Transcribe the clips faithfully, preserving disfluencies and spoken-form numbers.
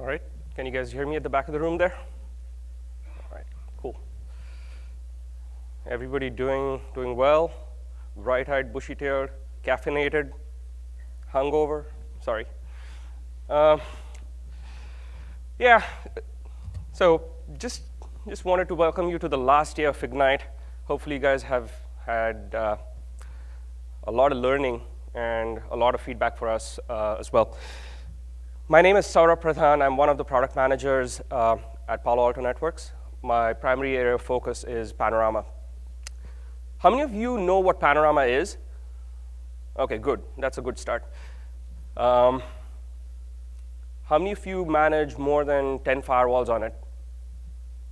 All right, can you guys hear me at the back of the room there? All right, cool. Everybody doing doing well? Bright-eyed, bushy-tailed, caffeinated, hungover? Sorry. Uh, yeah. So just just wanted to welcome you to the last day of Ignite. Hopefully, you guys have had uh, a lot of learning and a lot of feedback for us uh, as well. My name is Saurabh Pradhan. I'm one of the product managers uh, at Palo Alto Networks. My primary area of focus is Panorama. How many of you know what Panorama is? OK, good. That's a good start. Um, how many of you manage more than ten firewalls on it?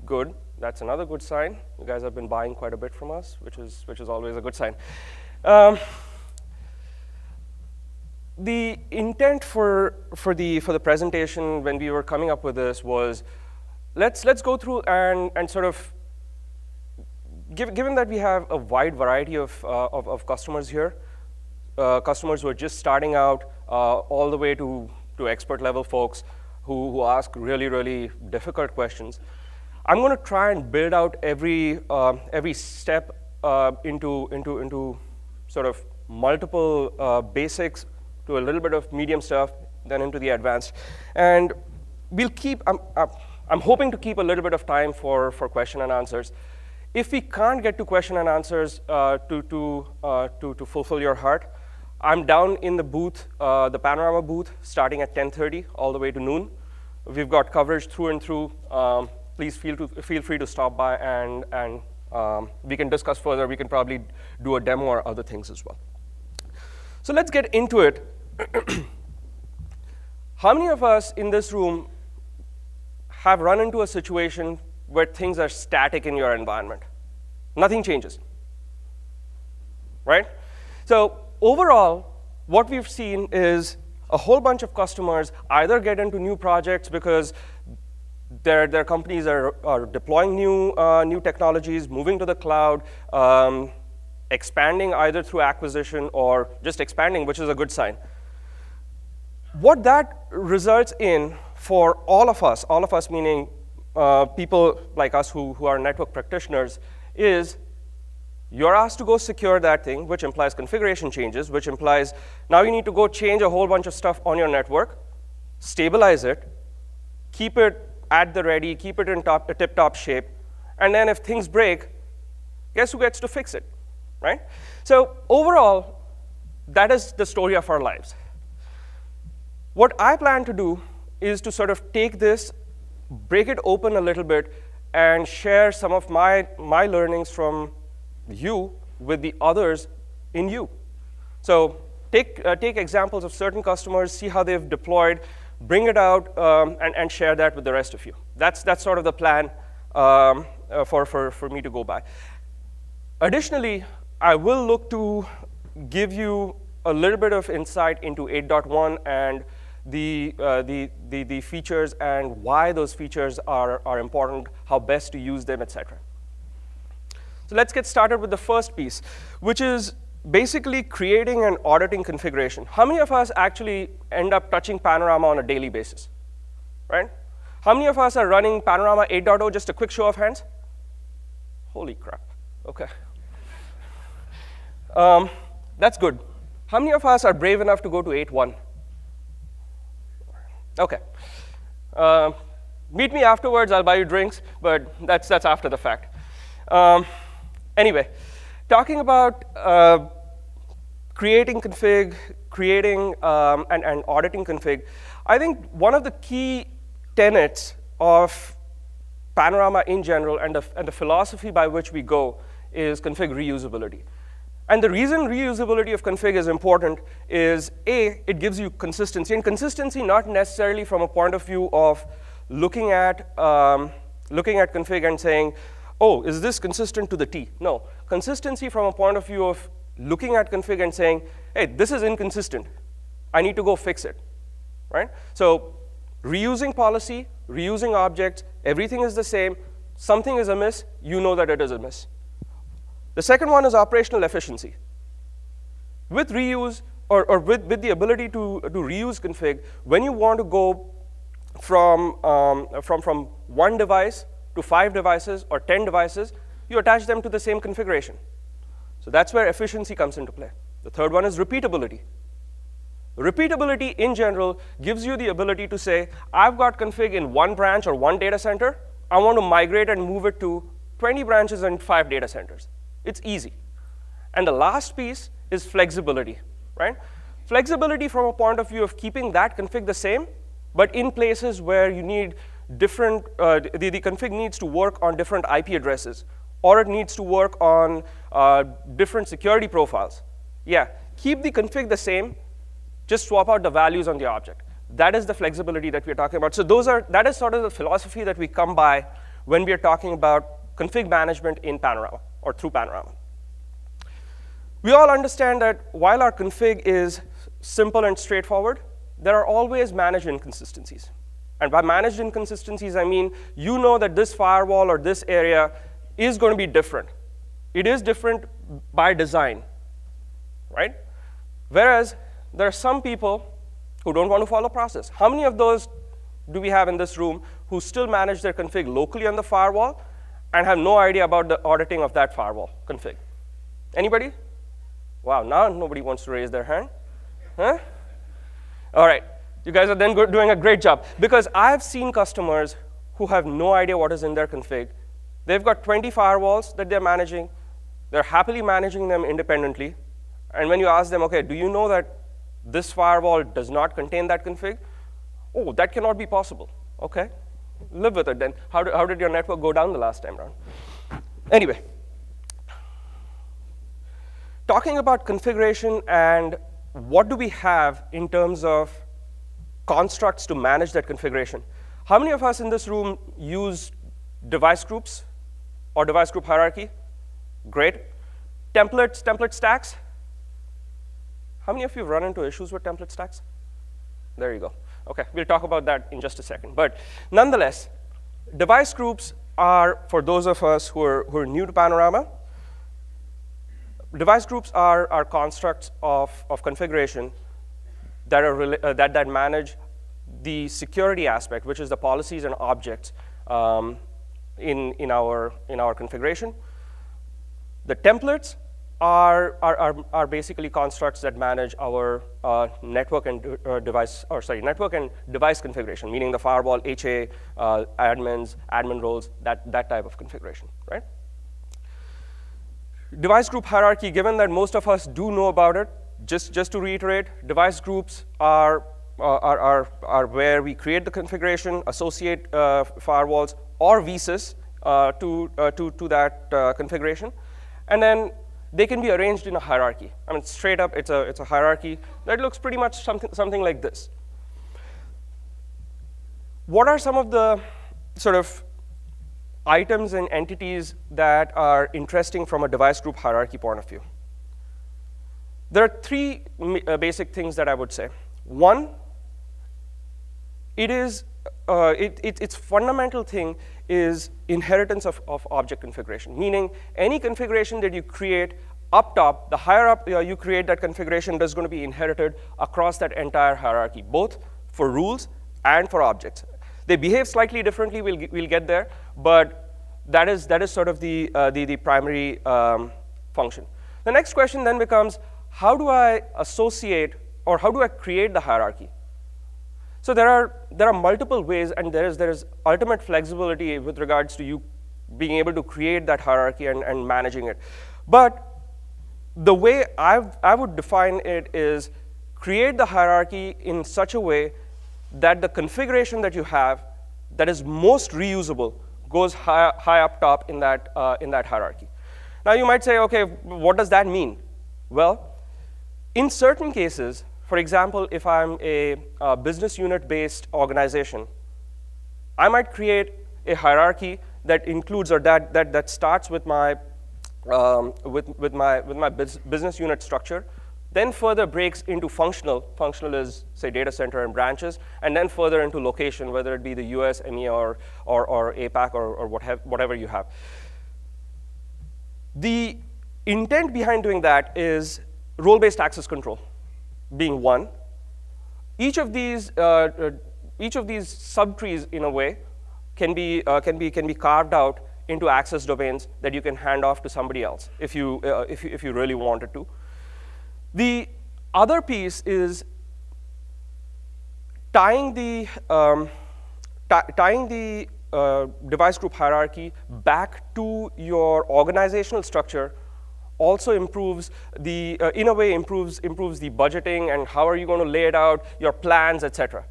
Good. That's another good sign. You guys have been buying quite a bit from us, which is, which is always a good sign. Um, The intent for for the for the presentation when we were coming up with this was, let's let's go through and and sort of, give, given that we have a wide variety of uh, of, of customers here, uh, customers who are just starting out, uh, all the way to to expert level folks who who ask really really difficult questions. I'm going to try and build out every uh, every step uh, into into into sort of multiple uh, basics, to a little bit of medium stuff, then into the advanced. And we'll keep, I'm, I'm hoping to keep a little bit of time for, for question and answers. If we can't get to question and answers uh, to, to, uh, to, to fulfill your heart, I'm down in the booth, uh, the Panorama booth, starting at ten thirty all the way to noon. We've got coverage through and through. Um, please feel, to, feel free to stop by, and, and um, we can discuss further. We can probably do a demo or other things as well. So let's get into it. How many of us in this room have run into a situation where things are static in your environment? Nothing changes, right? So overall, what we've seen is a whole bunch of customers either get into new projects because their, their companies are, are deploying new, uh, new technologies, moving to the cloud, um, expanding either through acquisition or just expanding, which is a good sign. What that results in for all of us, all of us meaning uh, people like us who, who are network practitioners, is you're asked to go secure that thing, which implies configuration changes, which implies now you need to go change a whole bunch of stuff on your network, stabilize it, keep it at the ready, keep it in top, tip-top shape, and then if things break, guess who gets to fix it, right? So overall, that is the story of our lives. What I plan to do is to sort of take this, break it open a little bit, and share some of my, my learnings from you with the others in you. So take, uh, take examples of certain customers, see how they've deployed, bring it out, um, and, and share that with the rest of you. That's, that's sort of the plan um, uh, for, for, for me to go by. Additionally, I will look to give you a little bit of insight into eight point one and The, uh, the, the, the features and why those features are, are important, how best to use them, et cetera. So let's get started with the first piece, which is basically creating and auditing configuration. How many of us actually end up touching Panorama on a daily basis, right? How many of us are running Panorama eight point oh, just a quick show of hands? Holy crap, OK. Um, that's good. How many of us are brave enough to go to eight point one? OK. Uh, meet me afterwards. I'll buy you drinks. But that's, that's after the fact. Um, anyway, talking about uh, creating config, creating um, and, and auditing config, I think one of the key tenets of Panorama in general and the, and the philosophy by which we go is config reusability. And the reason reusability of config is important is, A, it gives you consistency. And consistency not necessarily from a point of view of looking at, um, looking at config and saying, oh, is this consistent to the T? No. Consistency from a point of view of looking at config and saying, hey, this is inconsistent. I need to go fix it, right? So reusing policy, reusing objects, everything is the same. Something is amiss. You know that it is amiss. The second one is operational efficiency. With reuse, or, or with, with the ability to, to reuse config, when you want to go from, um, from, from one device to five devices or ten devices, you attach them to the same configuration. So that's where efficiency comes into play. The third one is repeatability. Repeatability, in general, gives you the ability to say, I've got config in one branch or one data center. I want to migrate and move it to twenty branches and five data centers. It's easy. And the last piece is flexibility, right? Flexibility from a point of view of keeping that config the same, but in places where you need different, uh, the, the config needs to work on different I P addresses, or it needs to work on uh, different security profiles. Yeah, keep the config the same, just swap out the values on the object. That is the flexibility that we're talking about. So those are, that is sort of the philosophy that we come by when we're talking about config management in Panorama, or through Panorama. We all understand that while our config is simple and straightforward, there are always managed inconsistencies. And by managed inconsistencies, I mean you know that this firewall or this area is going to be different. It is different by design, right? Whereas there are some people who don't want to follow process. How many of those do we have in this room who still manage their config locally on the firewall and have no idea about the auditing of that firewall config? Anybody? Wow, now nobody wants to raise their hand. Huh? All right, you guys are then doing a great job. Because I've seen customers who have no idea what is in their config. They've got twenty firewalls that they're managing. They're happily managing them independently. And when you ask them, OK, do you know that this firewall does not contain that config? Oh, that cannot be possible. OK, live with it then. How, do, how did your network go down the last time around? Anyway, talking about configuration and what do we have in terms of constructs to manage that configuration? How many of us in this room use device groups or device group hierarchy? Great. Templates, template stacks? How many of you have run into issues with template stacks? There you go. OK, we'll talk about that in just a second. But nonetheless, device groups are, for those of us who are, who are new to Panorama, device groups are, are constructs of, of configuration that, are, uh, that, that manage the security aspect, which is the policies and objects um, in, in, our, in our configuration. The templates Are, are, are basically constructs that manage our uh, network and de uh, device, or sorry, network and device configuration, meaning the firewall, H A, uh, admins, admin roles, that, that type of configuration, right? Device group hierarchy, given that most of us do know about it, just, just to reiterate, device groups are, uh, are, are, are where we create the configuration, associate uh, firewalls, or vSys uh, to, uh, to, to that uh, configuration, and then they can be arranged in a hierarchy. I mean, straight up, it's a, it's a hierarchy that looks pretty much something, something like this. What are some of the sort of items and entities that are interesting from a device group hierarchy point of view? There are three uh, basic things that I would say. One, it is, uh, it, it, its fundamental thing is inheritance of, of object configuration, meaning any configuration that you create up top, the higher up you create that configuration, that's going to be inherited across that entire hierarchy, both for rules and for objects. They behave slightly differently, we'll, we'll get there, but that is, that is sort of the, uh, the, the primary um, function. The next question then becomes, how do I associate, or how do I create the hierarchy? So there are, there are multiple ways, and there is, there is ultimate flexibility with regards to you being able to create that hierarchy and, and managing it. But the way I've, I would define it is create the hierarchy in such a way that the configuration that you have that is most reusable goes high, high up top in that, uh, in that hierarchy. Now you might say, OK, what does that mean? Well, in certain cases, for example, if I'm a, a business unit-based organization, I might create a hierarchy that includes, or that, that, that starts with my, um, with, with my, with my business unit structure, then further breaks into functional. Functional is, say, data center and branches, and then further into location, whether it be the U S, EMEA, or, or, or APAC, or, or what have, whatever you have. The intent behind doing that is role-based access control being one. Each of these uh, each of these subtrees, in a way, can be uh, can be can be carved out into access domains that you can hand off to somebody else if you uh, if you, if you really wanted to. The other piece is tying the um, tying the uh, device group hierarchy back to your organizational structure. Also improves the uh, in a way improves improves the budgeting and how are you going to lay it out, your plans, et cetera.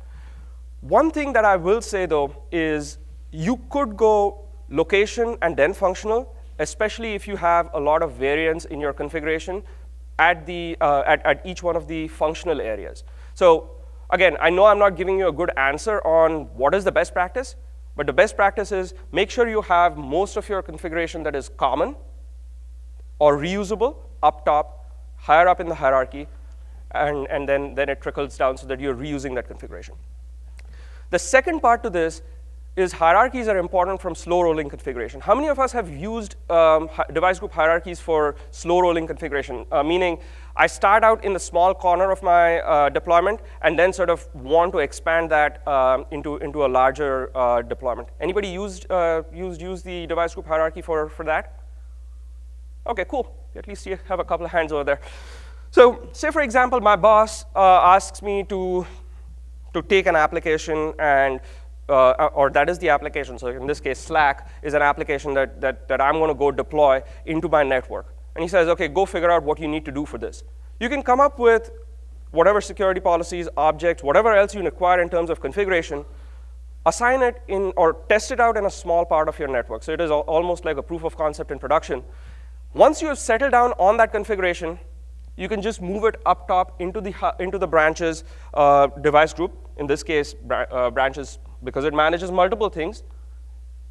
One thing that I will say though is you could go location and then functional, especially if you have a lot of variance in your configuration at the uh, at, at each one of the functional areas. So again, I know I'm not giving you a good answer on what is the best practice, but the best practice is make sure you have most of your configuration that is common or reusable up top, higher up in the hierarchy, and, and then, then it trickles down so that you're reusing that configuration. The second part to this is hierarchies are important from slow rolling configuration. How many of us have used um, device group hierarchies for slow rolling configuration? Uh, meaning, I start out in the small corner of my uh, deployment and then sort of want to expand that um, into, into a larger uh, deployment. Anybody used, uh, used, used the device group hierarchy for, for that? Okay, cool. At least you have a couple of hands over there. So say, for example, my boss uh, asks me to, to take an application, and, uh, or that is the application. So in this case, Slack is an application that, that, that I'm going to go deploy into my network. And he says, OK, go figure out what you need to do for this. You can come up with whatever security policies, objects, whatever else you require in terms of configuration, assign it in or test it out in a small part of your network. So it is al- almost like a proof of concept in production. Once you have settled down on that configuration, you can just move it up top into the, into the branches uh, device group. In this case, br uh, branches, because it manages multiple things,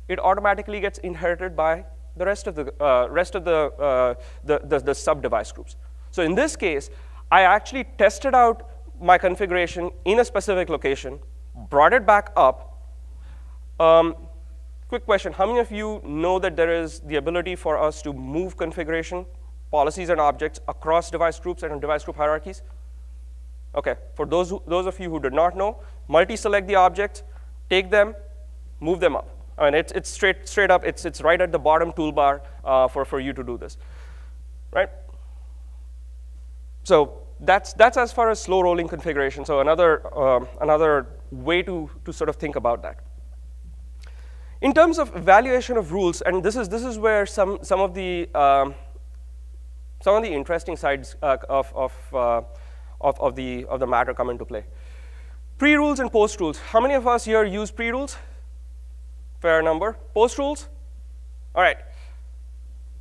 it automatically gets inherited by the rest of the, uh, rest of the, uh, the, the, the sub-device groups. So in this case, I actually tested out my configuration in a specific location, brought it back up. Um, Quick question, how many of you know that there is the ability for us to move configuration, policies and objects across device groups and device group hierarchies? Okay, for those, who, those of you who did not know, multi-select the objects, take them, move them up. I mean, it's, it's straight, straight up, it's, it's right at the bottom toolbar uh, for, for you to do this, right? So that's, that's as far as slow rolling configuration, so another, um, another way to, to sort of think about that. In terms of evaluation of rules, and this is this is where some some of the um, some of the interesting sides uh, of of, uh, of of the of the matter come into play. Pre-rules and post-rules. How many of us here use pre-rules? Fair number. Post-rules. All right.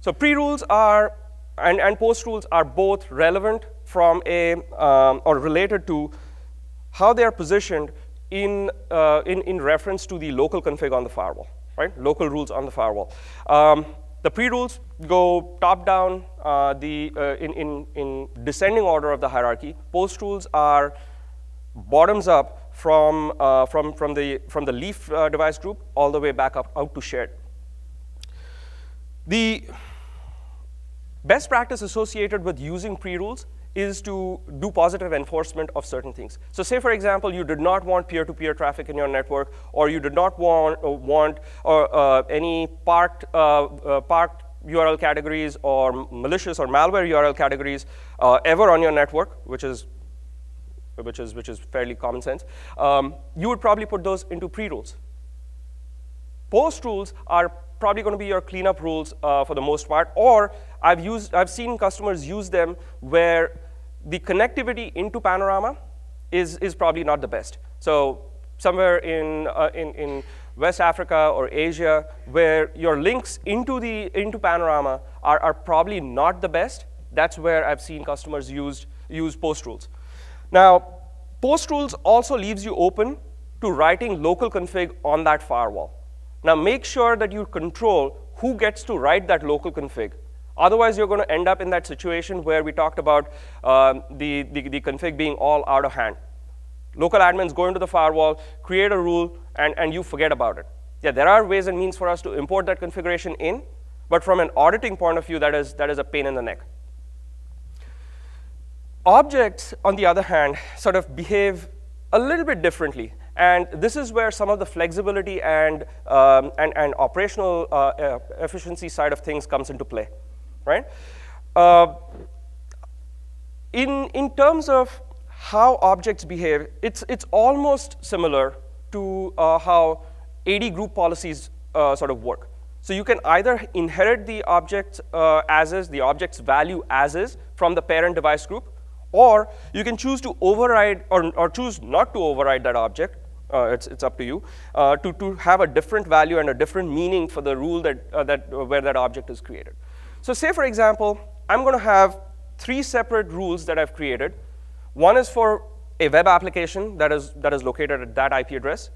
So pre-rules are and and post-rules are both relevant from a um, or related to how they are positioned in, uh, in, in reference to the local config on the firewall, right? Local rules on the firewall. Um, the pre-rules go top-down uh, the, uh, in, in, in descending order of the hierarchy. Post-rules are bottoms-up from, uh, from, from, the, from the leaf uh, device group all the way back up out to shared. The best practice associated with using pre-rules is to do positive enforcement of certain things. So say, for example, you did not want peer-to-peer traffic in your network, or you did not want, or want or, uh, any parked, uh, uh, parked U R L categories or malicious or malware U R L categories uh, ever on your network, which is, which is, which is fairly common sense. Um, you would probably put those into pre-rules. Post-rules are probably going to be your cleanup rules uh, for the most part, or I've, used, I've seen customers use them where the connectivity into Panorama is, is probably not the best. So somewhere in, uh, in, in West Africa or Asia, where your links into, the, into Panorama are, are probably not the best, that's where I've seen customers used, use post rules. Now, post rules also leaves you open to writing local config on that firewall. Now, make sure that you control who gets to write that local config. Otherwise, you're going to end up in that situation where we talked about um, the, the, the config being all out of hand. Local admins go into the firewall, create a rule, and, and you forget about it. Yeah, there are ways and means for us to import that configuration in, but from an auditing point of view, that is, that is a pain in the neck. Objects, on the other hand, sort of behave a little bit differently. And this is where some of the flexibility and, um, and, and operational uh, efficiency side of things comes into play, right? Uh, in, in terms of how objects behave, it's, it's almost similar to uh, how A D group policies uh, sort of work. So you can either inherit the object uh, as is, the object's value as is from the parent device group, or you can choose to override or, or choose not to override that object. Uh, it's, it's up to you uh, to, to have a different value and a different meaning for the rule that, uh, that, uh, where that object is created. So say, for example, I'm going to have three separate rules that I've created. One is for a web application that is, that is located at that I P address.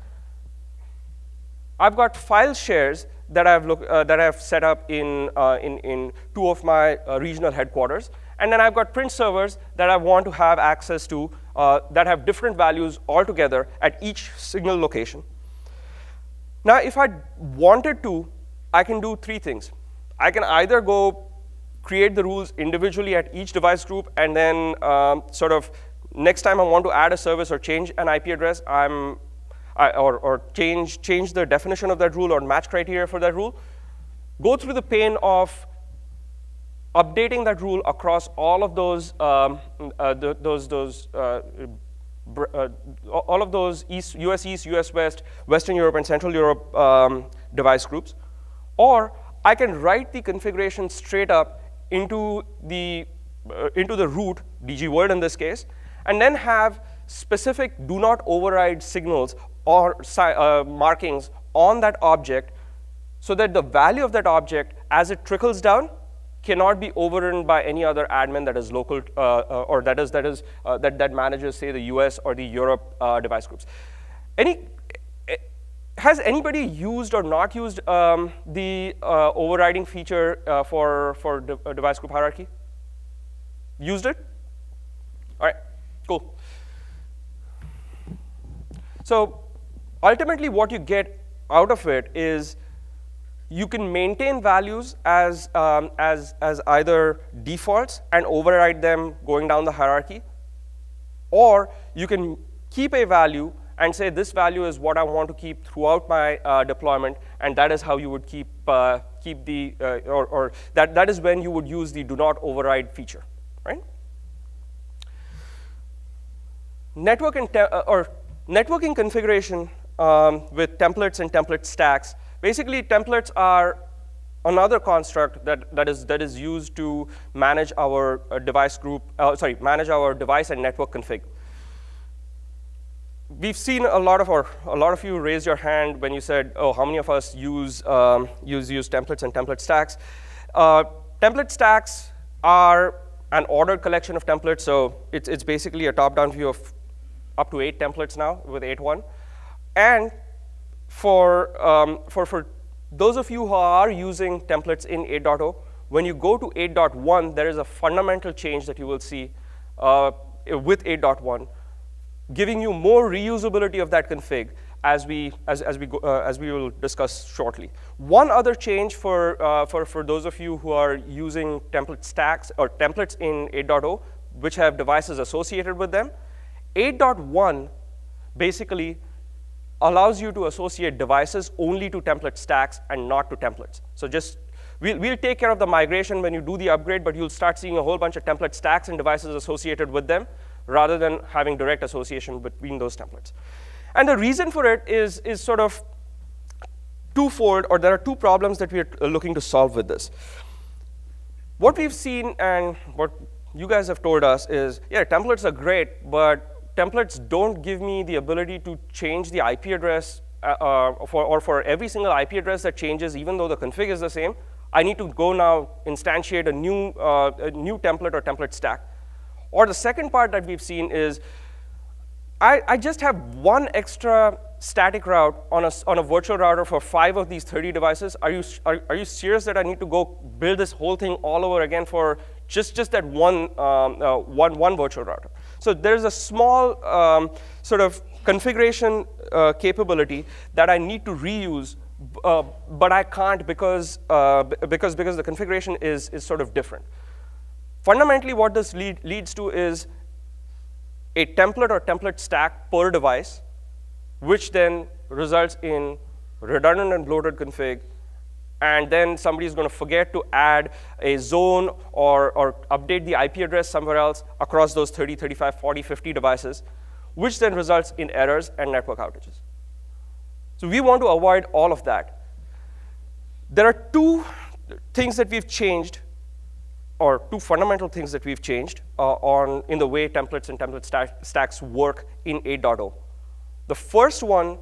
I've got file shares that I've, look, uh, that I've set up in, uh, in, in two of my uh, regional headquarters. And then I've got print servers that I want to have access to uh, that have different values altogether at each single location. Now, if I wanted to, I can do three things. I can either go create the rules individually at each device group, and then um, sort of next time I want to add a service or change an I P address, I'm I, or, or change, change the definition of that rule or match criteria for that rule, go through the pain of updating that rule across all of those, um, uh, the, those, those, uh, br uh, all of those East, U S East, U S West, Western Europe, and Central Europe um, device groups, or I can write the configuration straight up into the uh, into the root D G world in this case, and then have specific do not override signals or uh, markings on that object, so that the value of that object as it trickles down cannot be overridden by any other admin that is local uh, uh, or that is that is uh, that that manages, say, the U S or the Europe uh, device groups. Any has anybody used or not used um, the uh, overriding feature uh, for for de uh, device group hierarchy? Used it? All right, cool. So ultimately, what you get out of it is you can maintain values as, um, as, as either defaults and override them going down the hierarchy, or you can keep a value and say this value is what I want to keep throughout my uh, deployment, and that is how you would keep, uh, keep the, uh, or, or that, that is when you would use the do not override feature, right? Network and te uh, or networking configuration um, with templates and template stacks. Basically, templates are another construct that, that, is, that is used to manage our uh, device group, uh, sorry, manage our device and network config. We've seen a lot of, or a lot of you raised your hand when you said, oh, how many of us use, um, use, use templates and template stacks? Uh, template stacks are an ordered collection of templates, so it's, it's basically a top-down view of up to eight templates now with eight one. And For, um, for, for those of you who are using templates in eight point oh, when you go to eight point one, there is a fundamental change that you will see uh, with eight point one, giving you more reusability of that config, as we, as, as we, go, uh, as we will discuss shortly. One other change for, uh, for, for those of you who are using template stacks or templates in eight point oh, which have devices associated with them, eight point one basically allows you to associate devices only to template stacks and not to templates. So just, we'll, we'll take care of the migration when you do the upgrade, but you'll start seeing a whole bunch of template stacks and devices associated with them, rather than having direct association between those templates. And the reason for it is, is sort of twofold, or there are two problems that we're looking to solve with this. What we've seen and what you guys have told us is, yeah, templates are great, but templates don't give me the ability to change the I P address, uh, uh, for, or for every single I P address that changes, even though the config is the same, I need to go now instantiate a new, uh, a new template or template stack. Or the second part that we've seen is, I, I just have one extra static route on a, on a virtual router for five of these thirty devices. Are you, are, are you serious that I need to go build this whole thing all over again for just, just that one, um, uh, one, one virtual router? So there's a small um, sort of configuration uh, capability that I need to reuse, uh, but I can't because, uh, because, because the configuration is, is sort of different. Fundamentally, what this lead, leads to is a template or template stack per device which then results in redundant and bloated config, and then somebody's going to forget to add a zone or, or update the I P address somewhere else across those thirty, thirty-five, forty, fifty devices, which then results in errors and network outages. So we want to avoid all of that. There are two things that we've changed, or two fundamental things that we've changed uh, on in the way templates and template stack, stacks work in eight point oh. The first one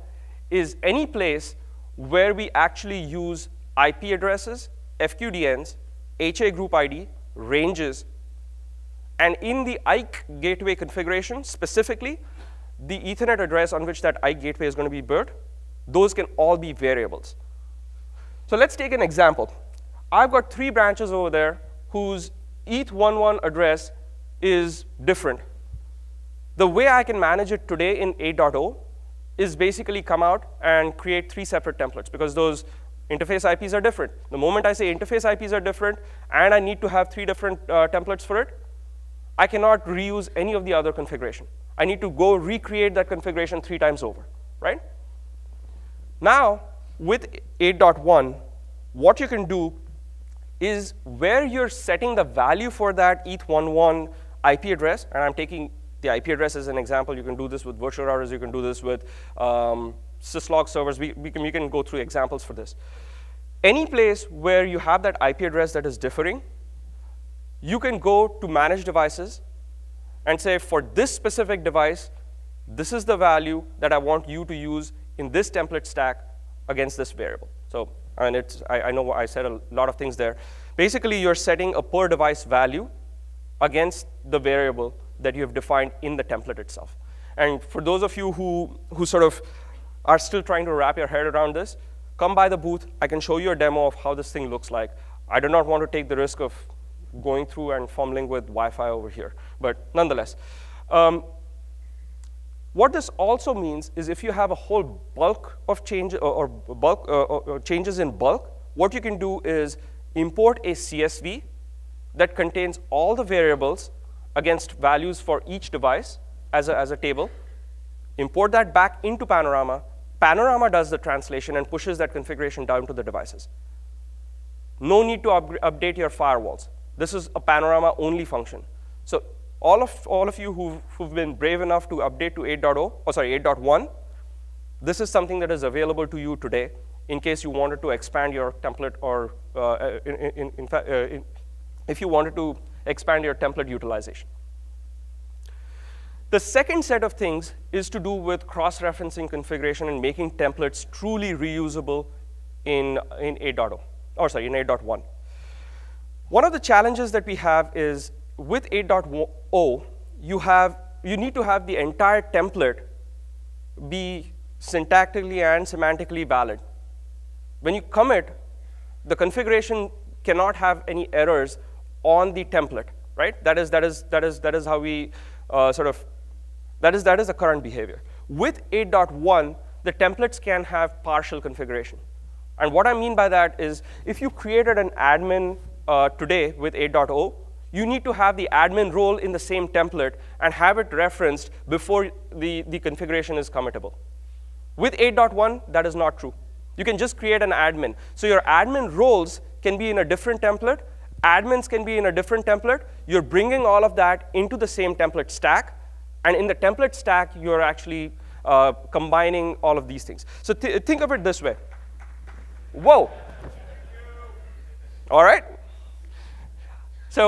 is any place where we actually use I P addresses, F Q D Ns, H A group I D, ranges, and in the I K E gateway configuration, specifically, the Ethernet address on which that I K E gateway is going to be built, those can all be variables. So let's take an example. I've got three branches over there whose E T H one one address is different. The way I can manage it today in eight point oh is basically come out and create three separate templates, because those interface I Ps are different. The moment I say interface I Ps are different, and I need to have three different uh, templates for it, I cannot reuse any of the other configuration. I need to go recreate that configuration three times over, right? Now, with eight point one, what you can do is where you're setting the value for that E T H one one I P address, and I'm taking the I P address as an example. You can do this with virtual routers. You can do this with um, syslog servers. We, we, can, we can go through examples for this. Any place where you have that I P address that is differing, you can go to manage devices and say, for this specific device, this is the value that I want you to use in this template stack against this variable. So and it's, I, I know I said a lot of things there. Basically, you're setting a per device value against the variable that you have defined in the template itself. And for those of you who, who sort of are still trying to wrap your head around this, come by the booth. I can show you a demo of how this thing looks like. I do not want to take the risk of going through and fumbling with Wi-Fi over here, but nonetheless. Um, What this also means is if you have a whole bulk of change, or bulk, uh, or changes in bulk, what you can do is import a C S V that contains all the variables against values for each device as a, as a table, import that back into Panorama. Panorama does the translation and pushes that configuration down to the devices. No need to up update your firewalls. This is a Panorama-only function. So All of, all of you who've, who've been brave enough to update to eight point oh, or sorry, eight point one, this is something that is available to you today in case you wanted to expand your template or uh, in, in, in fact, uh, in, if you wanted to expand your template utilization. The second set of things is to do with cross-referencing configuration and making templates truly reusable in, in eight point oh, or sorry, in eight point one. One of the challenges that we have is with eight point oh, you have you need to have the entire template be syntactically and semantically valid. When you commit, the configuration cannot have any errors on the template, right? That is that is that is that is how we uh, sort of that is that is the current behavior. With eight point one, the templates can have partial configuration, and what I mean by that is if you created an admin uh, today with eight point oh. you need to have the admin role in the same template and have it referenced before the, the configuration is committable. With eight point one, that is not true. You can just create an admin. So your admin roles can be in a different template. Admins can be in a different template. You're bringing all of that into the same template stack. And in the template stack, you're actually uh, combining all of these things. So th think of it this way. Whoa. All right. So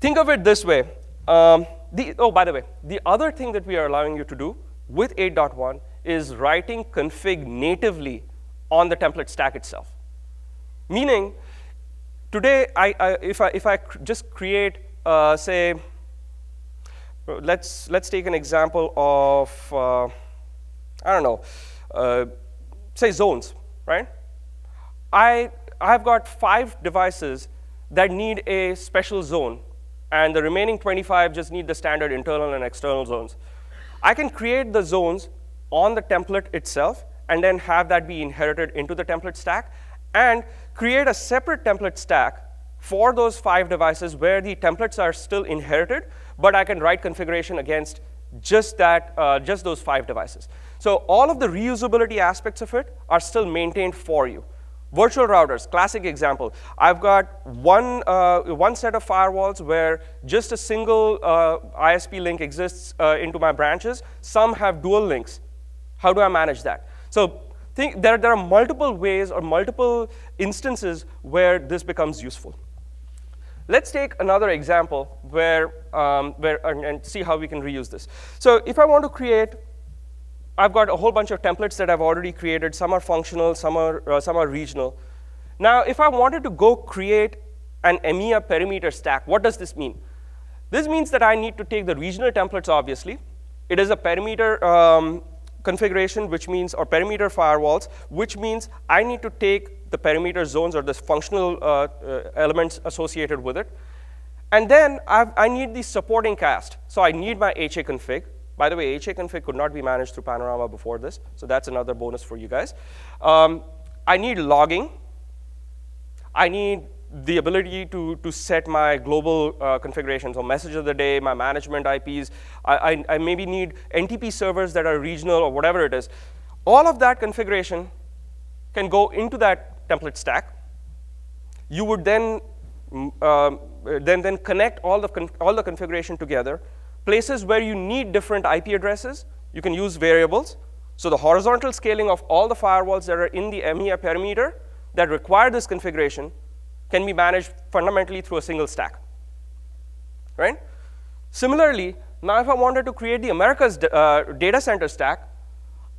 think of it this way. Um, the, oh, by the way, the other thing that we are allowing you to do with eight point one is writing config natively on the template stack itself. Meaning, today, I, I, if I, if I cr just create, uh, say, let's, let's take an example of, uh, I don't know, uh, say zones, right? I, I've got five devices that need a special zone, and the remaining twenty-five just need the standard internal and external zones. I can create the zones on the template itself and then have that be inherited into the template stack and create a separate template stack for those five devices where the templates are still inherited, but I can write configuration against just that, uh, just those five devices. So all of the reusability aspects of it are still maintained for you. Virtual routers, classic example. I've got one, uh, one set of firewalls where just a single uh, I S P link exists uh, into my branches. Some have dual links. How do I manage that? So think there, there are multiple ways or multiple instances where this becomes useful. Let's take another example where, um, where, and, and see how we can reuse this. So if I want to create, I've got a whole bunch of templates that I've already created. Some are functional, some are, uh, some are regional. Now, if I wanted to go create an EMEA perimeter stack, what does this mean? This means that I need to take the regional templates, obviously. It is a perimeter um, configuration, which means, or perimeter firewalls, which means I need to take the perimeter zones or the functional uh, uh, elements associated with it. And then I've, I need the supporting cast. So I need my H A config. By the way, H A config could not be managed through Panorama before this, so that's another bonus for you guys. Um, I need logging. I need the ability to, to set my global uh, configurations, or message of the day, my management I Ps. I, I, I maybe need N T P servers that are regional or whatever it is. All of that configuration can go into that template stack. You would then, um, then, then connect all the, con all the configuration together. Places where you need different I P addresses, you can use variables. So the horizontal scaling of all the firewalls that are in the EMEA perimeter that require this configuration can be managed fundamentally through a single stack, right? Similarly, now if I wanted to create the Americas uh, data center stack,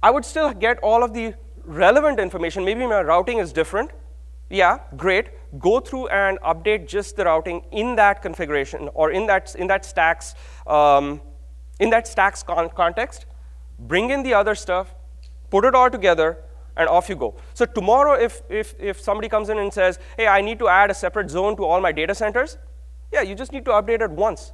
I would still get all of the relevant information. Maybe my routing is different. Yeah, great. Go through and update just the routing in that configuration or in that, in that stack's, um, in that stack's con context. Bring in the other stuff, put it all together, and off you go. So tomorrow, if, if, if somebody comes in and says, hey, I need to add a separate zone to all my data centers, yeah, you just need to update it once.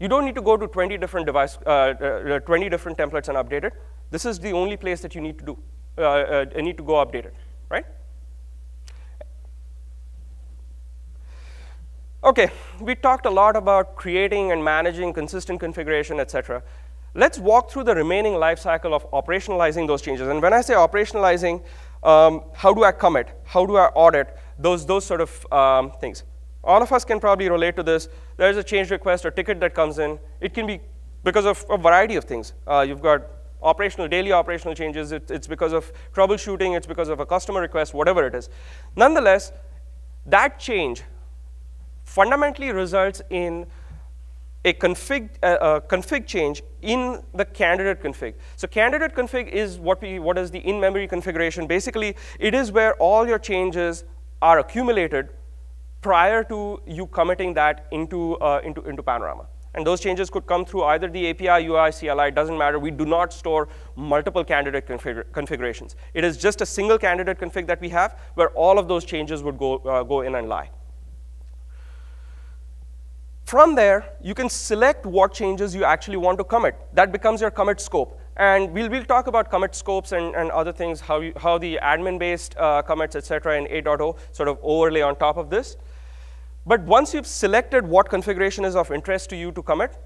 You don't need to go to twenty different, device, uh, uh, twenty different templates and update it. This is the only place that you need to, do, uh, uh, need to go update it, right? Okay, we talked a lot about creating and managing consistent configuration, et cetera. Let's walk through the remaining lifecycle of operationalizing those changes. And when I say operationalizing, um, how do I commit? How do I audit? Those, those sort of um, things. All of us can probably relate to this. There's a change request or ticket that comes in. It can be because of a variety of things. Uh, you've got operational, daily operational changes. It, it's because of troubleshooting. It's because of a customer request, whatever it is. Nonetheless, that change fundamentally results in a config, uh, uh, config change in the candidate config. So candidate config is what, we, what is the in-memory configuration. Basically, it is where all your changes are accumulated prior to you committing that into, uh, into, into Panorama. And those changes could come through either the A P I, U I, C L I, it doesn't matter. We do not store multiple candidate config configurations. It is just a single candidate config that we have where all of those changes would go, uh, go in and lie. From there, you can select what changes you actually want to commit. That becomes your commit scope. And we'll, we'll talk about commit scopes and, and other things, how, you, how the admin-based uh, commits, et cetera, in eight point oh sort of overlay on top of this. But once you've selected what configuration is of interest to you to commit,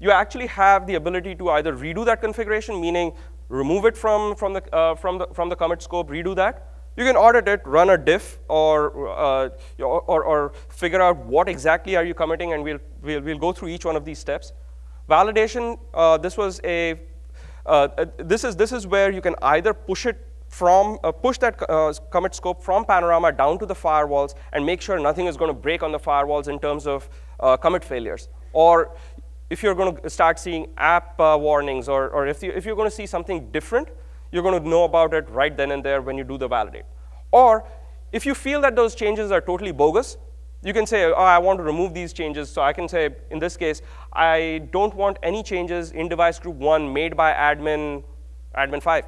you actually have the ability to either redo that configuration, meaning remove it from, from, the, uh, from, the, from the commit scope, redo that. You can audit it, run a diff, or, uh, or, or figure out what exactly are you committing, and we'll, we'll, we'll go through each one of these steps. Validation, uh, this was a, uh, this, is, this is where you can either push it from, uh, push that uh, commit scope from Panorama down to the firewalls and make sure nothing is going to break on the firewalls in terms of uh, commit failures. Or if you're going to start seeing app uh, warnings, or, or if, you, if you're going to see something different, you're going to know about it right then and there when you do the validate. Or if you feel that those changes are totally bogus, you can say, oh, I want to remove these changes. So I can say, in this case, I don't want any changes in device group one made by admin, admin five,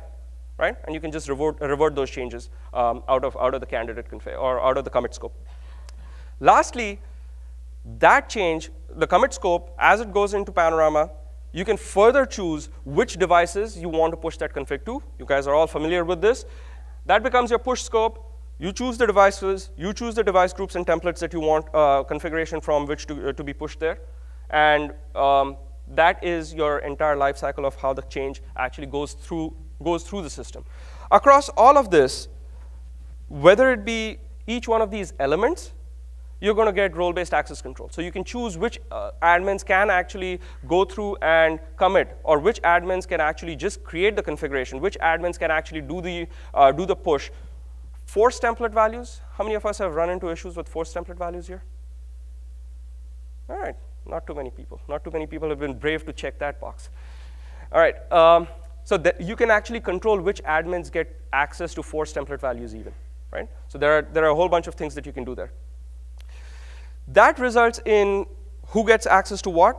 right? And you can just revert, revert those changes um, out, of, out of the candidate config or out of the commit scope. Lastly, that change, the commit scope, as it goes into Panorama, you can further choose which devices you want to push that config to. You guys are all familiar with this. That becomes your push scope. You choose the devices. You choose the device groups and templates that you want uh, configuration from which to, uh, to be pushed there. And um, that is your entire life cycle of how the change actually goes through, goes through the system. Across all of this, whether it be each one of these elements, you're going to get role-based access control. So you can choose which uh, admins can actually go through and commit, or which admins can actually just create the configuration, which admins can actually do the, uh, do the push. Force template values, how many of us have run into issues with force template values here? All right, not too many people. Not too many people have been brave to check that box. All right, um, so that you can actually control which admins get access to force template values even, right? So there are, there are a whole bunch of things that you can do there. That results in who gets access to what.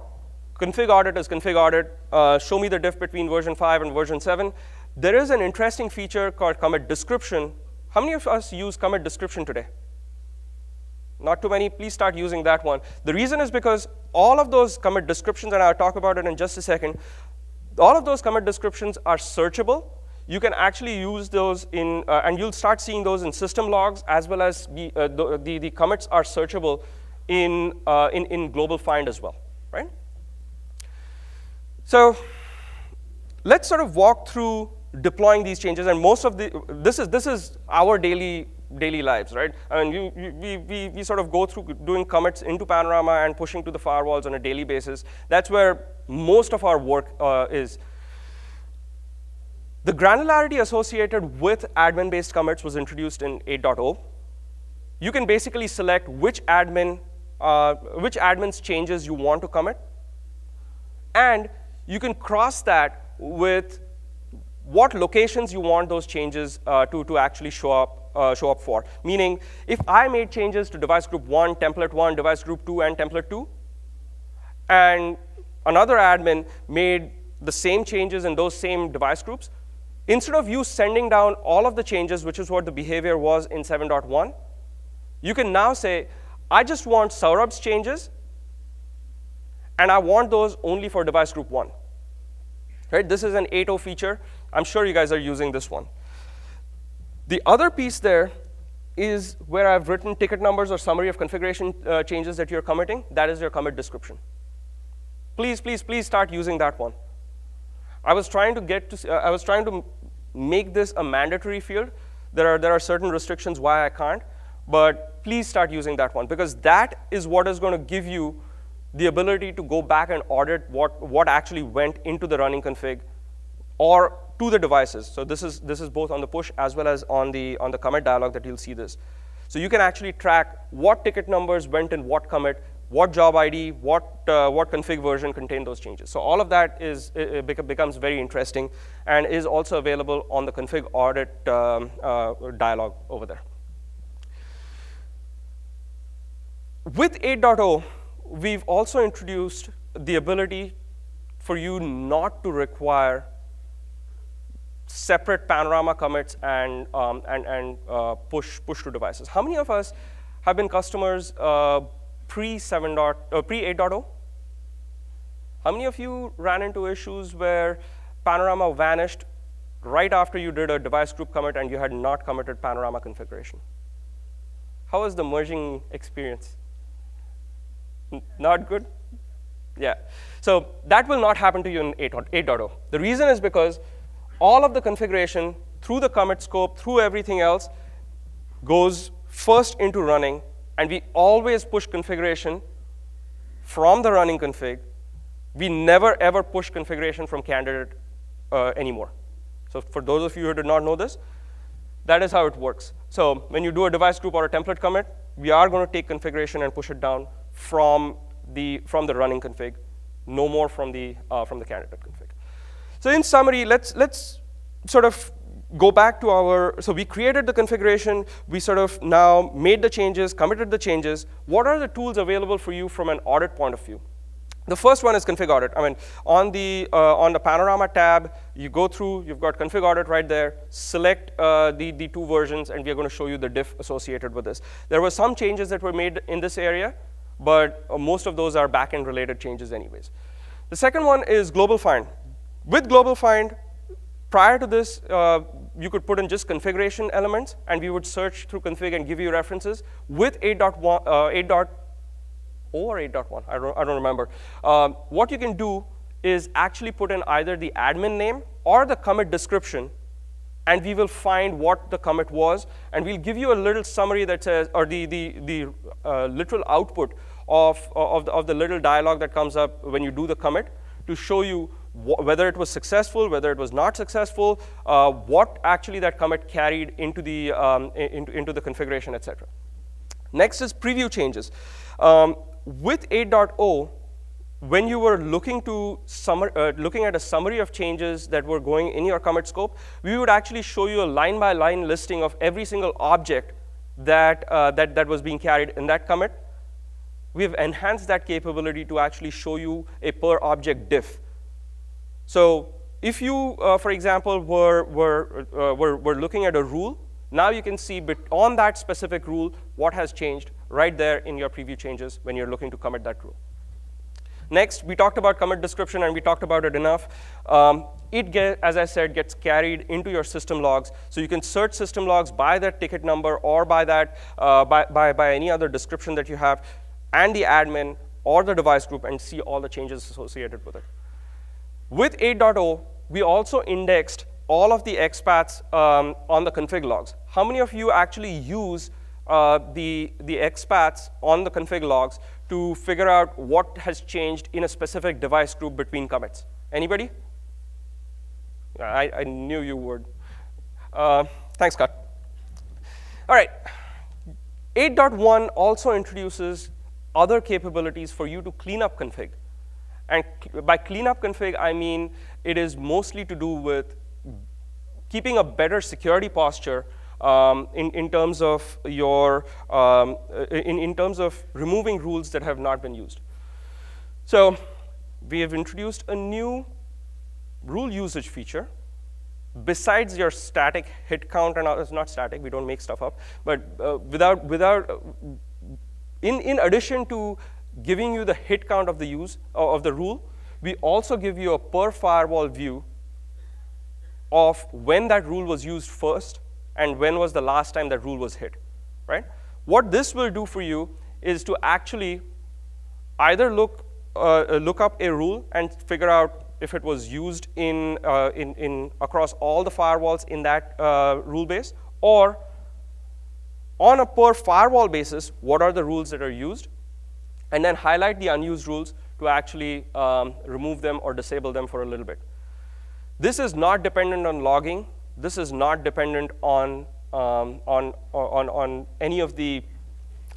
Config audit is config audit. Uh, show me the diff between version five and version seven. There is an interesting feature called commit description. How many of us use commit description today? Not too many. Please start using that one. The reason is because all of those commit descriptions, and I'll talk about it in just a second, all of those commit descriptions are searchable. You can actually use those in, uh, and you'll start seeing those in system logs, as well as the, uh, the, the, the commits are searchable in, uh, in, in global find as well, right? So let's sort of walk through deploying these changes, and most of the, this is, this is our daily, daily lives, right? I mean, you, you, we, we, we sort of go through doing commits into Panorama and pushing to the firewalls on a daily basis. That's where most of our work uh, is. The granularity associated with admin-based commits was introduced in eight point oh. You can basically select which admin, uh, which admin's changes you want to commit, and you can cross that with what locations you want those changes uh, to, to actually show up, uh, show up for. Meaning, if I made changes to device group one, template one, device group two, and template two, and another admin made the same changes in those same device groups, instead of you sending down all of the changes, which is what the behavior was in seven point one, you can now say, I just want Saurabh's changes, and I want those only for device group one. Right? This is an eight point oh feature. I'm sure you guys are using this one. The other piece there is where I've written ticket numbers or summary of configuration uh, changes that you're committing. That is your commit description. Please, please, please start using that one. I was trying to get to, uh, I was trying to make this a mandatory field. There are, there are certain restrictions why I can't, but please start using that one, because that is what is going to give you the ability to go back and audit what, what actually went into the running config or to the devices. So this is, this is both on the push as well as on the, on the commit dialog that you'll see this. So you can actually track what ticket numbers went in what commit, what job I D, what, uh, what config version contained those changes. So all of that is, it, it becomes very interesting and is also available on the config audit um, uh, dialog over there. With eight point oh, we've also introduced the ability for you not to require separate Panorama commits and, um, and, and uh, push, push to devices. How many of us have been customers uh, pre-seven point oh, uh, pre-eight point oh? How many of you ran into issues where Panorama vanished right after you did a device group commit and you had not committed Panorama configuration? How was the merging experience? Not good? Yeah. So that will not happen to you in eight point oh. The reason is because all of the configuration through the commit scope, through everything else, goes first into running, and we always push configuration from the running config. We never ever push configuration from candidate uh, anymore. So for those of you who did not know this, that is how it works. So when you do a device group or a template commit, we are going to take configuration and push it down from the, from the running config, no more from the, uh, from the candidate config. So in summary, let's, let's sort of go back to our, so we created the configuration, we sort of now made the changes, committed the changes. What are the tools available for you from an audit point of view? The first one is config audit. I mean, on the, uh, on the Panorama tab, you go through, you've got config audit right there, select uh, the, the two versions, and we're going to show you the diff associated with this. There were some changes that were made in this area, but uh, most of those are back-end related changes anyways. The second one is global find. With global find, prior to this, uh, you could put in just configuration elements, and we would search through config and give you references. With eight point oh or eight point one, I don't, I don't remember, um, what you can do is actually put in either the admin name or the commit description, and we will find what the commit was, and we'll give you a little summary that says, or the, the, the uh, literal output of, of, the, of the little dialogue that comes up when you do the commit to show you whether it was successful, whether it was not successful, uh, what actually that commit carried into the, um, into, into the configuration, et cetera. Next is preview changes. Um, with eight point oh, when you were looking, to summer, uh, looking at a summary of changes that were going in your commit scope, we would actually show you a line-by-line listing of every single object that, uh, that, that was being carried in that commit. We've enhanced that capability to actually show you a per-object diff. So if you, uh, for example, were, were, uh, were, were looking at a rule, now you can see on that specific rule what has changed right there in your preview changes when you're looking to commit that rule. Next, we talked about commit description, and we talked about it enough. Um, it, get, as I said, gets carried into your system logs. So you can search system logs by that ticket number or by, that, uh, by, by, by any other description that you have, and the admin or the device group, and see all the changes associated with it. With eight point oh, we also indexed all of the XPaths um, on the config logs. How many of you actually use uh, the, the XPaths on the config logs to figure out what has changed in a specific device group between commits? Anybody? I, I knew you would. Uh, thanks, Scott. All right. eight point one also introduces other capabilities for you to clean up config. And by clean up config, I mean it is mostly to do with keeping a better security posture um, in, in terms of your um, in, in terms of removing rules that have not been used. So we have introduced a new rule usage feature. Besides your static hit count, and it's not static, we don't make stuff up, but uh, without without uh, in in addition to giving you the hit count of the use uh, of the rule, we also give you a per firewall view of when that rule was used first and when was the last time that rule was hit, right? What this will do for you is to actually either look uh, look up a rule and figure out if it was used in uh, in in across all the firewalls in that uh, rule base, or on a per firewall basis, what are the rules that are used, and then highlight the unused rules to actually um, remove them or disable them for a little bit. This is not dependent on logging. This is not dependent on um, on, on on any of the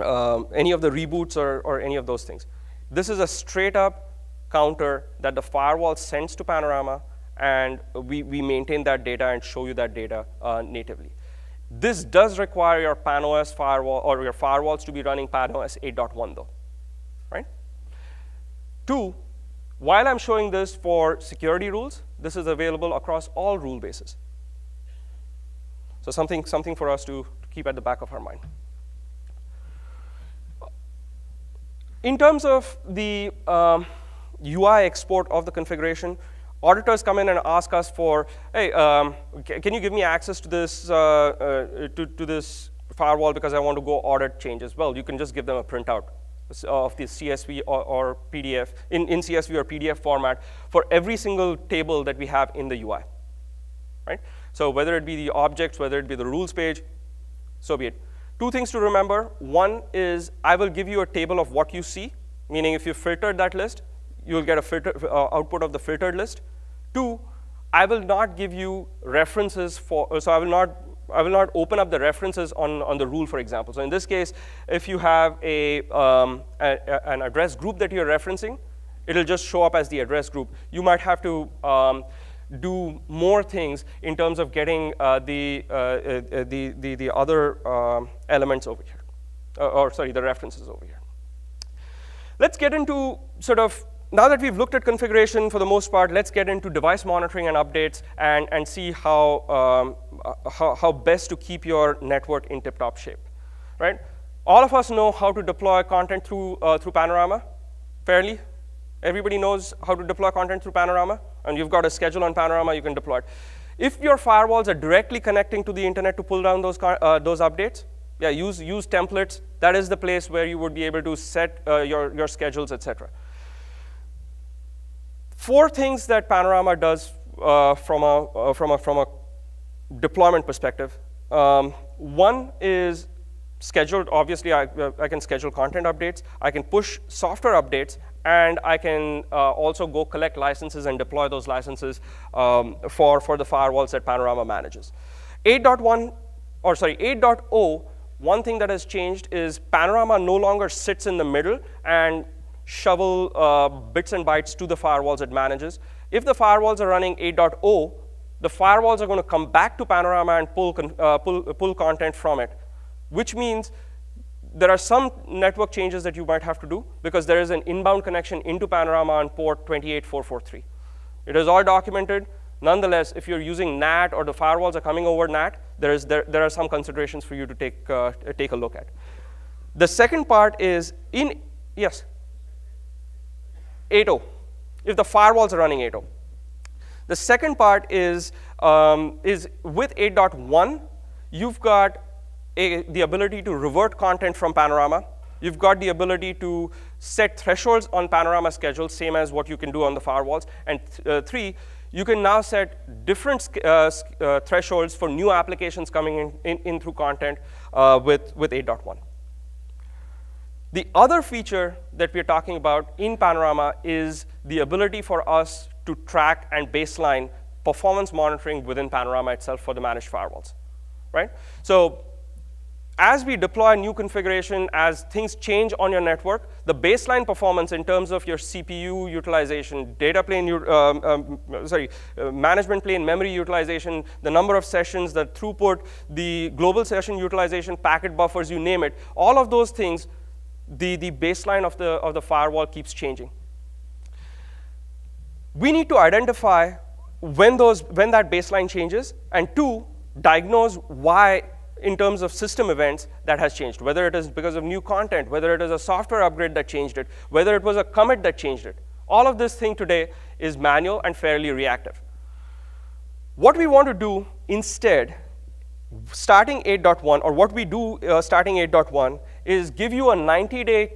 um, any of the reboots or or any of those things. This is a straight up counter that the firewall sends to Panorama, and we we maintain that data and show you that data uh, natively. This does require your PanOS firewall or your firewalls to be running PanOS eight point one though. Right? Two, while I'm showing this for security rules, this is available across all rule bases. So something, something for us to, to keep at the back of our mind. In terms of the um, U I export of the configuration, auditors come in and ask us for, hey, um, can you give me access to this, uh, uh, to, to this firewall because I want to go audit changes? Well, you can just give them a printout of the C S V or, or P D F, in, in C S V or P D F format for every single table that we have in the U I, right? So whether it be the objects, whether it be the rules page, so be it. Two things to remember. One is I will give you a table of what you see, meaning if you filtered that list, you'll get a filter, uh, output of the filtered list. Two, I will not give you references for, so I will not I will not open up the references on, on the rule, for example. So in this case, if you have a, um, a, a an address group that you're referencing, it'll just show up as the address group. You might have to um, do more things in terms of getting uh, the, uh, uh, the, the, the other um, elements over here, uh, or sorry, the references over here. Let's get into sort of, now that we've looked at configuration for the most part, let's get into device monitoring and updates and, and see how, um, how, how best to keep your network in tip-top shape, right? All of us know how to deploy content through, uh, through Panorama, fairly. Everybody knows how to deploy content through Panorama, and you've got a schedule on Panorama, you can deploy it. If your firewalls are directly connecting to the internet to pull down those, uh, those updates, yeah, use, use templates. That is the place where you would be able to set uh, your, your schedules, et cetera. four things that Panorama does uh, from, a, uh, from, a, from a deployment perspective. Um, one is scheduled. Obviously, I, uh, I can schedule content updates. I can push software updates. And I can uh, also go collect licenses and deploy those licenses um, for, for the firewalls that Panorama manages. eight point one, or sorry, eight point oh, one thing that has changed is Panorama no longer sits in the middle and shovel uh, bits and bytes to the firewalls it manages. If the firewalls are running eight point oh, the firewalls are going to come back to Panorama and pull, con uh, pull, pull content from it, which means there are some network changes that you might have to do because there is an inbound connection into Panorama on port twenty-eight four forty-three. It is all documented. Nonetheless, if you're using NAT or the firewalls are coming over NAT, there, is, there, there are some considerations for you to take, uh, take a look at. The second part is in, yes, eight point oh, if the firewalls are running eight point oh. The second part is, um, is with eight point one, you've got A, the ability to revert content from Panorama. You've got the ability to set thresholds on Panorama schedules, same as what you can do on the firewalls. And th uh, three, you can now set different uh, uh, thresholds for new applications coming in, in, in through content uh, with, with eight point one. The other feature that we're talking about in Panorama is the ability for us to track and baseline performance monitoring within Panorama itself for the managed firewalls, right? So, as we deploy new configuration, as things change on your network, the baseline performance in terms of your C P U utilization, data plane, um, um, sorry, uh, management plane memory utilization, the number of sessions, the throughput, the global session utilization, packet buffers, you name it, all of those things, the, the baseline of the, of the firewall keeps changing. We need to identify when, those, when that baseline changes, and two, diagnose why in terms of system events that has changed, whether it is because of new content, whether it is a software upgrade that changed it, whether it was a commit that changed it. All of this thing today is manual and fairly reactive. What we want to do instead, starting eight point one, or what we do uh, starting eight point one, is give you a ninety day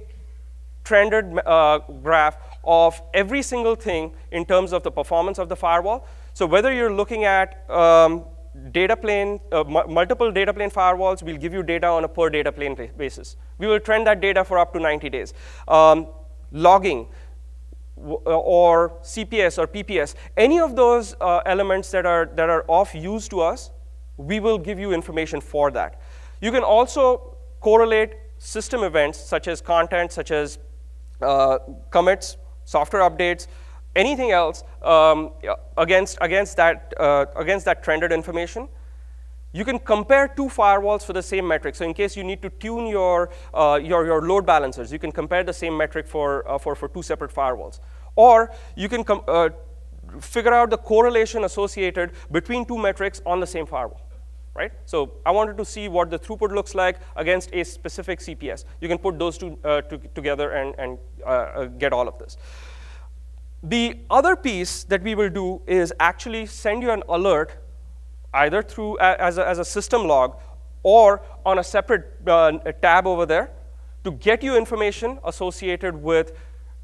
trended uh, graph of every single thing in terms of the performance of the firewall. So whether you're looking at um, data plane, uh, multiple data plane firewalls, we'll give you data on a per data plane basis. We will trend that data for up to ninety days. Um, logging, or C P S, or P P S, any of those uh, elements that are, that are of use to us, we will give you information for that. You can also correlate system events, such as content, such as uh, commits, software updates, anything else um, against, against, that, uh, against that trended information. You can compare two firewalls for the same metric. So in case you need to tune your, uh, your, your load balancers, you can compare the same metric for, uh, for, for two separate firewalls. Or you can com uh, figure out the correlation associated between two metrics on the same firewall. Right? So I wanted to see what the throughput looks like against a specific C P S. You can put those two uh, to together and, and uh, get all of this. The other piece that we will do is actually send you an alert, either through as a, as a system log or on a separate uh, tab over there, to get you information associated with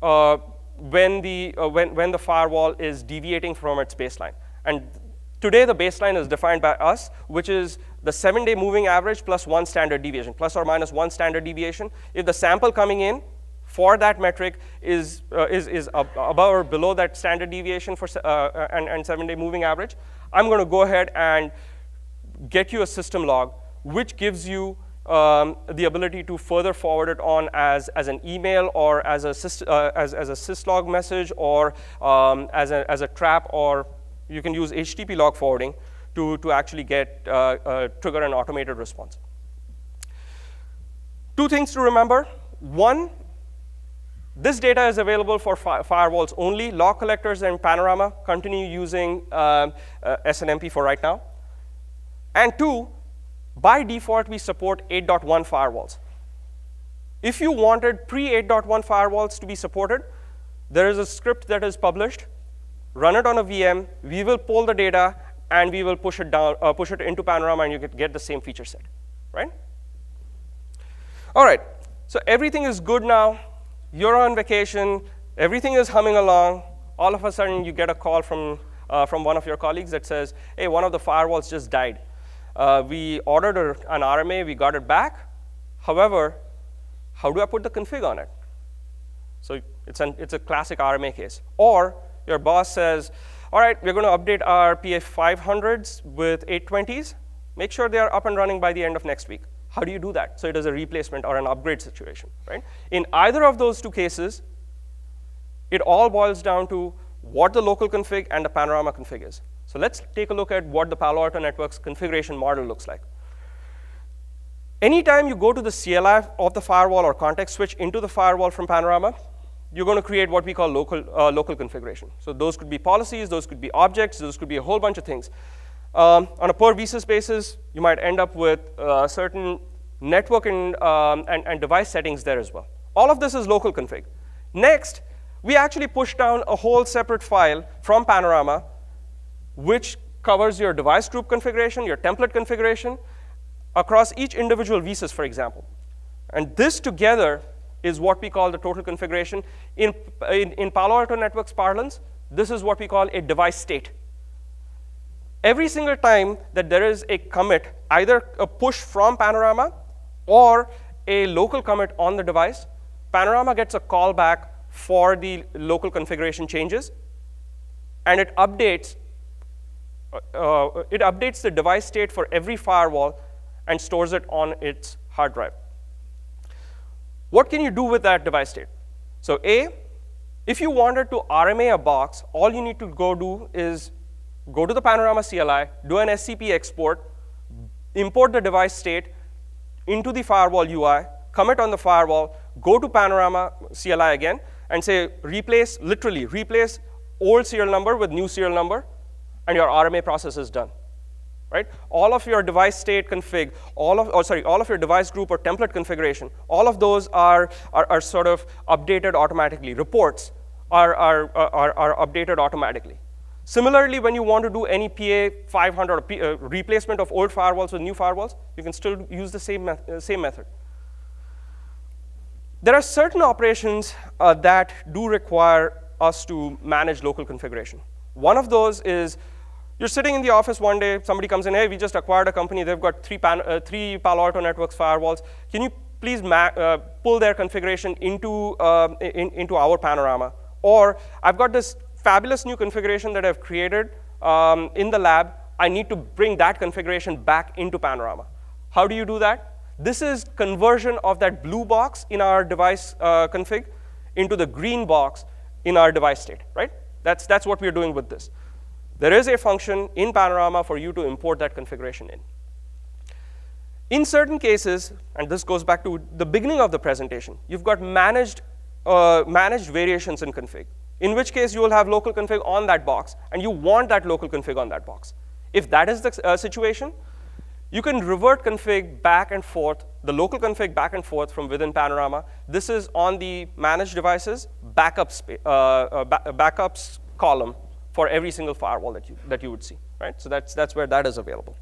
uh, when the uh, when when the firewall is deviating from its baseline. And today, the baseline is defined by us, which is the seven-day moving average plus one standard deviation, plus or minus one standard deviation. If the sample coming in for that metric is, uh, is, is ab above or below that standard deviation for, uh, and, and seven-day moving average, I'm going to go ahead and get you a system log, which gives you um, the ability to further forward it on as, as an email or as a, uh, as, as a syslog message or um, as, a, as a trap, or you can use H T T P log forwarding to, to actually get uh, uh, trigger an automated response. Two things to remember. One, this data is available for fi firewalls only. Log collectors and Panorama continue using um, uh, S N M P for right now. And two, by default, we support eight point one firewalls. If you wanted pre-eight point one firewalls to be supported, there is a script that is published. Run it on a V M. We will pull the data, and we will push it down, uh, push it into Panorama, and you can get the same feature set, right? All right. So everything is good now. You're on vacation, everything is humming along, all of a sudden you get a call from, uh, from one of your colleagues that says, hey, one of the firewalls just died. Uh, we ordered a, an R M A, we got it back. However, how do I put the config on it? So it's, an, it's a classic R M A case. Or your boss says, all right, we're going to update our P A five hundreds with eight twenties. Make sure they are up and running by the end of next week. How do you do that? So it is a replacement or an upgrade situation, right? In either of those two cases, it all boils down to what the local config and the Panorama config is. So let's take a look at what the Palo Alto Networks configuration model looks like. Anytime you go to the C L I of the firewall or context switch into the firewall from Panorama, you're going to create what we call local, uh, local configuration. So those could be policies, those could be objects, those could be a whole bunch of things. Um, on a per vSys basis, you might end up with uh, certain network and, um, and, and device settings there as well. All of this is local config. Next, we actually push down a whole separate file from Panorama, which covers your device group configuration, your template configuration, across each individual vSys, for example. And this together is what we call the total configuration. In, in, in Palo Alto Networks parlance, this is what we call a device state. Every single time that there is a commit, either a push from Panorama or a local commit on the device, Panorama gets a callback for the local configuration changes, and it updates, uh, it updates the device state for every firewall and stores it on its hard drive. What can you do with that device state? So A, if you wanted to R M A a box, all you need to go do is go to the Panorama C L I, do an S C P export, import the device state into the firewall U I, commit on the firewall, go to Panorama C L I again, and say replace, literally replace old serial number with new serial number, and your R M A process is done, right? All of your device state config, all of, or sorry, all of your device group or template configuration, all of those are, are, are sort of updated automatically. Reports are, are, are, are updated automatically. Similarly, when you want to do any P A five hundred or P, uh, replacement of old firewalls with new firewalls, you can still use the same, meth uh, same method. There are certain operations uh, that do require us to manage local configuration. One of those is you're sitting in the office one day, somebody comes in, hey, we just acquired a company, they've got three, pan uh, three Palo Alto Networks firewalls. Can you please ma uh, pull their configuration into, uh, in into our Panorama? Or I've got this fabulous new configuration that I've created um, in the lab. I need to bring that configuration back into Panorama. How do you do that? This is conversion of that blue box in our device uh, config into the green box in our device state, right? That's, that's what we're doing with this. There is a function in Panorama for you to import that configuration in. In certain cases, and this goes back to the beginning of the presentation, you've got managed, uh, managed variations in config, in which case you will have local config on that box, and you want that local config on that box. If that is the uh, situation, you can revert config back and forth, the local config back and forth from within Panorama. This is on the managed devices backups, uh, uh, backups column for every single firewall that you, that you would see, right? So that's, that's where that is available.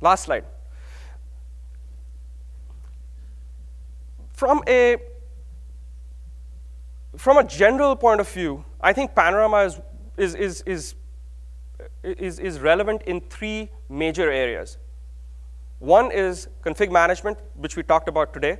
Last slide. From a, from a general point of view, I think Panorama is, is, is, is Is, is relevant in three major areas. One is config management, which we talked about today.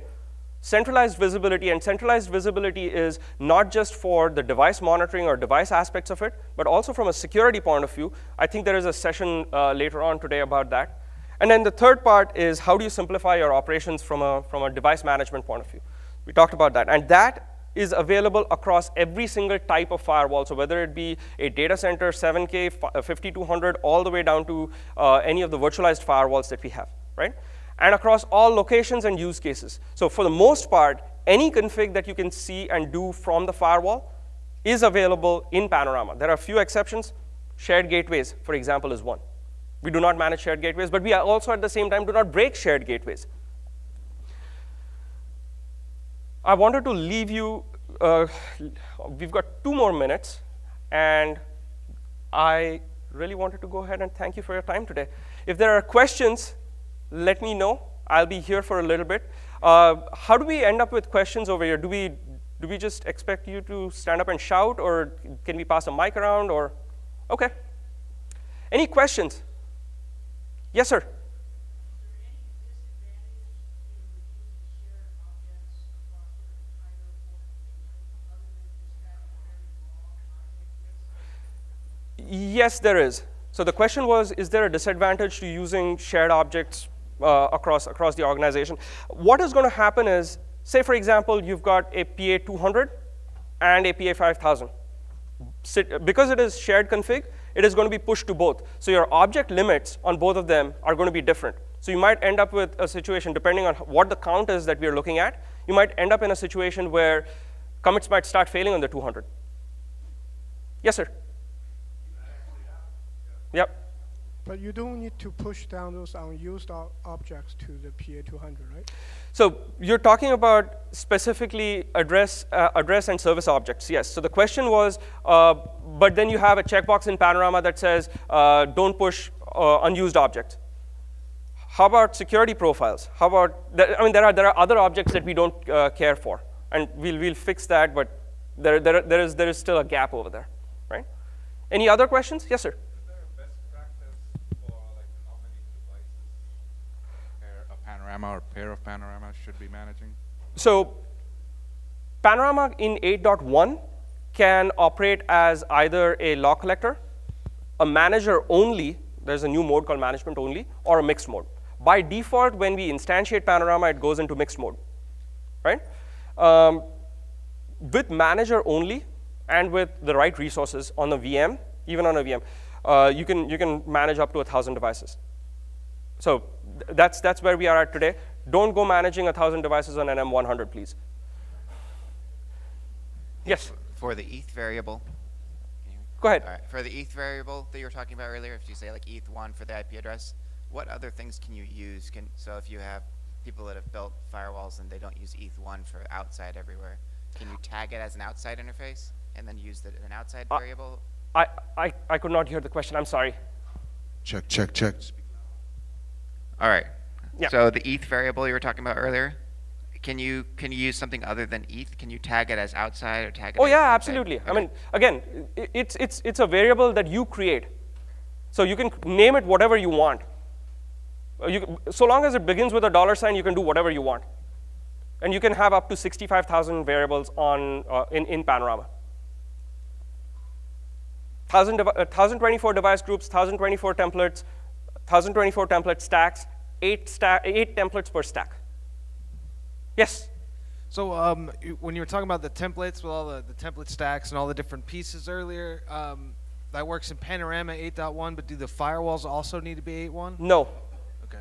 Centralized visibility, and centralized visibility is not just for the device monitoring or device aspects of it, but also from a security point of view. I think there is a session uh, later on today about that. And then the third part is how do you simplify your operations from a, from a device management point of view. We talked about that, and that is available across every single type of firewall. So whether it be a data center, seven K, fifty-two hundred, all the way down to uh, any of the virtualized firewalls that we have, right? And across all locations and use cases. So for the most part, any config that you can see and do from the firewall is available in Panorama. There are a few exceptions. Shared gateways, for example, is one. We do not manage shared gateways, but we also at the same time do not break shared gateways. I wanted to leave you, uh, we've got two more minutes, and I really wanted to go ahead and thank you for your time today. If there are questions, let me know. I'll be here for a little bit. Uh, how do we end up with questions over here? Do we do we just expect you to stand up and shout, or can we pass a mic around, or? OK. Any questions? Yes, sir. Yes, there is. So the question was, is there a disadvantage to using shared objects uh, across, across the organization? What is going to happen is, say, for example, you've got a P A two hundred and a P A five thousand. Because it is shared config, it is going to be pushed to both. So your object limits on both of them are going to be different. So you might end up with a situation, depending on what the count is that we are looking at, you might end up in a situation where commits might start failing on the two hundred. Yes, sir. Yep. But you don't need to push down those unused objects to the P A two hundred, right? So you're talking about specifically address, uh, address and service objects, yes. So the question was, uh, but then you have a checkbox in Panorama that says, uh, don't push uh, unused objects. How about security profiles? How about, that, I mean, there are, there are other objects that we don't uh, care for. And we'll, we'll fix that, but there, there, there, is, there is still a gap over there, right? Any other questions? Yes, sir. Panorama or pair of Panorama should be managing? So Panorama in eight point one can operate as either a log collector, a manager only, there's a new mode called management only, or a mixed mode. By default, when we instantiate Panorama, it goes into mixed mode, right? Um, with manager only and with the right resources on a V M, even on a V M, uh, you can, you can manage up to one thousand devices. So that's, that's where we are at today. Don't go managing one thousand devices on an M one hundred, please. Yes? For the E T H variable. Go ahead. All right. For the E T H variable that you were talking about earlier, if you say like E T H one for the I P address, what other things can you use? Can, so if you have people that have built firewalls and they don't use E T H one for outside everywhere, can you tag it as an outside interface and then use it as an outside I, variable? I, I, I could not hear the question. I'm sorry. Check, check, check. All right. Yeah. So the E T H variable you were talking about earlier, can you can you use something other than E T H? Can you tag it as outside or tag it? Oh as yeah, outside? Absolutely. Okay. I mean, again, it's it's it's a variable that you create, so you can name it whatever you want. You, so long as it begins with a dollar sign, you can do whatever you want, and you can have up to sixty-five thousand variables on uh, in in Panorama. one thousand twenty-four device groups, one thousand twenty-four templates. one thousand twenty-four template stacks, eight, sta eight templates per stack. Yes? So um, when you were talking about the templates with all the, the template stacks and all the different pieces earlier, um, that works in Panorama eight point one, but do the firewalls also need to be eight point one? No. OK.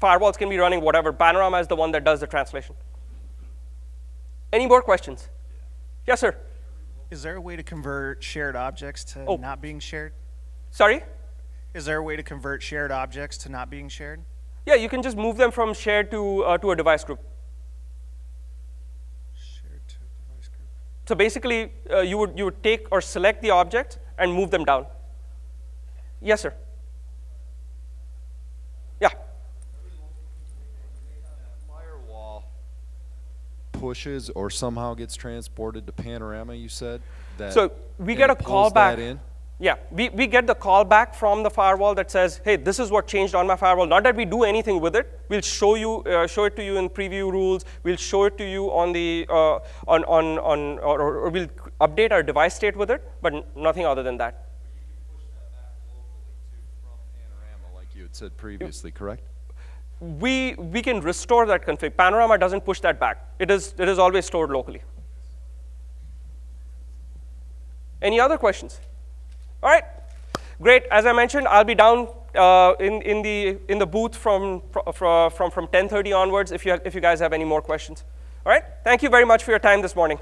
Firewalls can be running whatever. Panorama is the one that does the translation. Any more questions? Yes, sir? Is there a way to convert shared objects to oh. not being shared? Sorry? Is there a way to convert shared objects to not being shared? Yeah, you can just move them from shared to, uh, to a device group. Shared to device group. So basically, uh, you, would, you would take or select the object and move them down. Yes, sir. Yeah. Firewall pushes or somehow gets transported to Panorama, you said? That so we get a callback. Yeah, we, we get the callback from the firewall that says, hey, this is what changed on my firewall. Not that we do anything with it. We'll show you, uh, show it to you in preview rules. We'll show it to you on the, uh, on, on, on or, or we'll update our device state with it, but nothing other than that. But you can push that back locally too from Panorama, like you had said previously, correct? We, we can restore that config. Panorama doesn't push that back. It is, it is always stored locally. Any other questions? All right, great. As I mentioned, I'll be down uh, in in the in the booth from from from from ten thirty onwards. If you have, if you guys have any more questions, all right. Thank you very much for your time this morning.